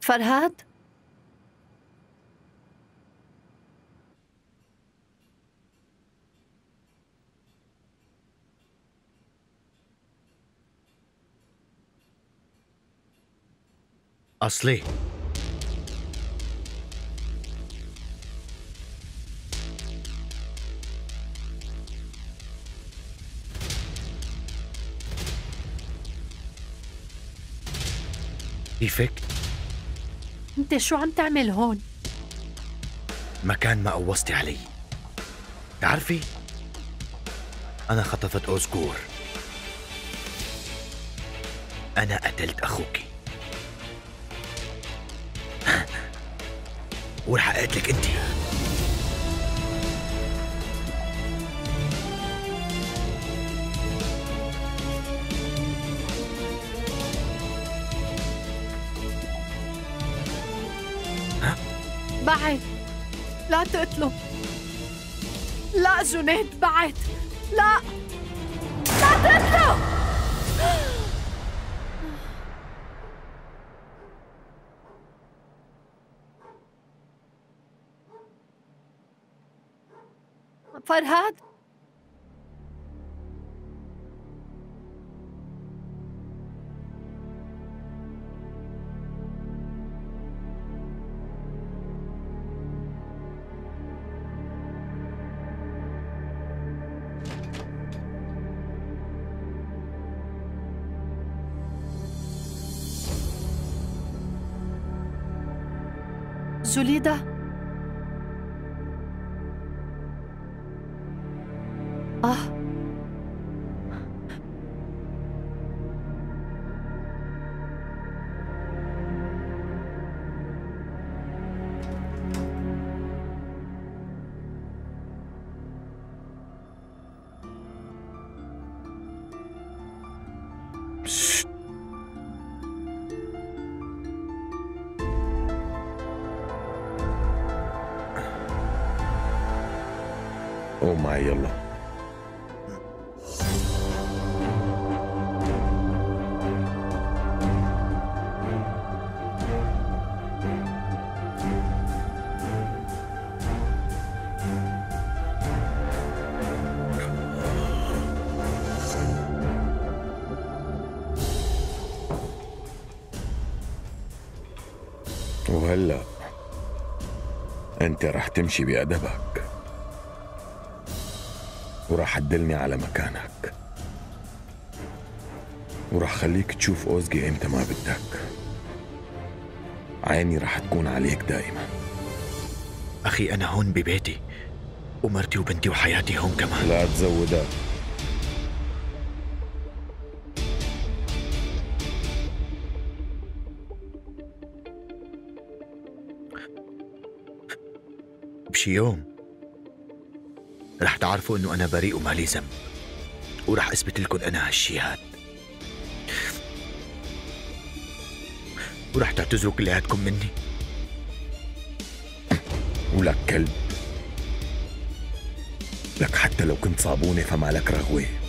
فرهاد؟ أصلي كيفك؟ أنت شو عم تعمل هون؟ مكان ما قوصتي علي. تعرفي؟ أنا خطفت أوزجور. أنا قتلت أخوكي. ورحقت لك انت. ها؟ بعد لا تقتله. لا جنيد بعد. لا تقتله. فرهاد جليدة قوم معي يلا. وهلا انت رح تمشي بأدبك وراح تدلني على مكانك وراح خليك تشوف أوزجي إمتى ما بدك. عيني راح تكون عليك دائما. أخي أنا هون ببيتي ومرتي وبنتي وحياتي هون كمان. لا تزودها. بشي يوم رح تعرفوا انه انا بريء ومالي ذنب ورح اثبت لكم انا هالشي هاد ورح تعتذروا كلياتكم مني. ولك كلب لك حتى لو كنت صابونة فما لك رغوة.